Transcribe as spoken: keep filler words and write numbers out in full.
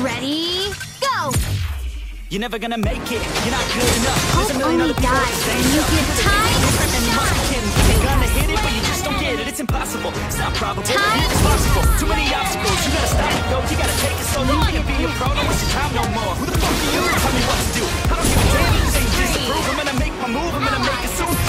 Ready, go! You're never gonna make it. You're not good enough. Hope only dies when you get tired. You're gonna hit it, but you just don't get it. It's impossible. It's not probable. It's possible. Too many obstacles. You gotta stop it, though. You gotta take it slow. You can't be a pro. Don't waste your time no more. Who the fuck are you to tell me what to do? I don't give a damn. Saying disapprove. I'm gonna make my move. I'm gonna make it soon.